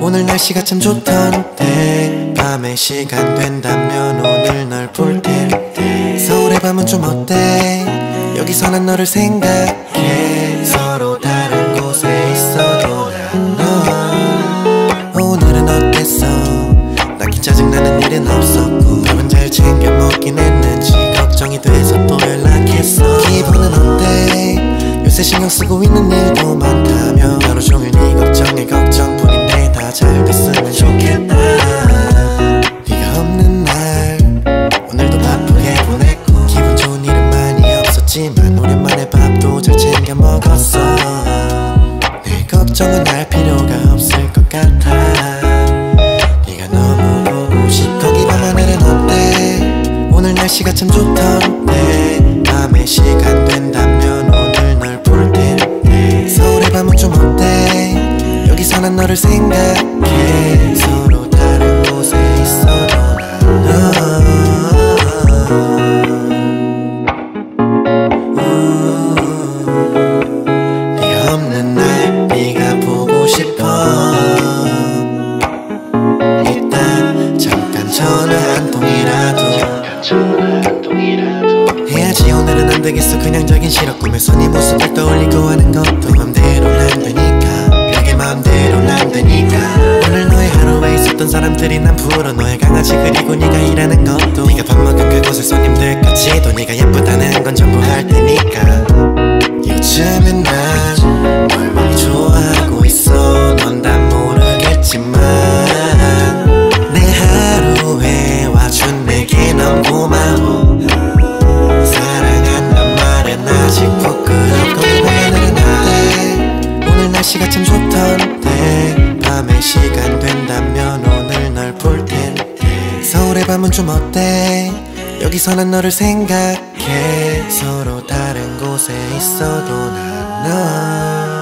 오늘 날씨가 참 좋던데 밤에 시간 된다면 오늘 널 볼 텐데 서울의 밤은 좀 어때 여기서 난 너를 생각해 서로 다른 곳에 있어도 난 너 오늘은 어땠어 딱히 짜증나는 일은 없었고 밥은 잘 챙겨 먹긴 했는지 걱정이 돼서 또 연락했어 기분은 어때 요새 신경 쓰고 있는 일도 많다며 하루 종일 네 걱정에 걱정뿐인데 잘 됐으면 좋겠다. 네가 없는 날 오늘도 바쁘게 보냈고 기분 좋은 일은 많이 없었지만 오랜만에 밥도 잘 챙겨 먹었어. 내 걱정은 할 필요가 없을 것 같아. 네가 너무 보고 싶어. 거기 밤 하늘은 어때? 오늘 날씨가 참 좋던데 밤에 시간 된다면 오늘 널 볼 텐데 서울의 밤은 좀 어때? 여기서 난 너를 생각해 서로 다른 곳에 있어도 네가 없는 날 네가 보고 싶어 일단 잠깐 전화 한 통이라도 해야지 오늘은 안 되겠어 그냥 자긴 싫어 꿈에서 네 모습을 떠올리고 하는 것도 맘대로는 안 되니까 마음대로는 안 되니까 오늘 너의 하루에 있었던 사람들이 난 불어 너의 강아지 그리고 네가 일하는 것도 네가 밥 먹은 그곳의 손님들까지도 네가 예쁘다는 건 전부 할 테니까 요즘은 난 널 많이 좋아하고 있어 넌 다 모르겠지만 내 하루에 와준 내게 넌 고마워 사랑한단 말은 아직 부끄럽고 날씨가 참 좋던데 밤에 시간 된다면 오늘 널 볼 텐데 서울의 밤은 좀 어때 여기서 난 너를 생각해 서로 다른 곳에 있어도 난 너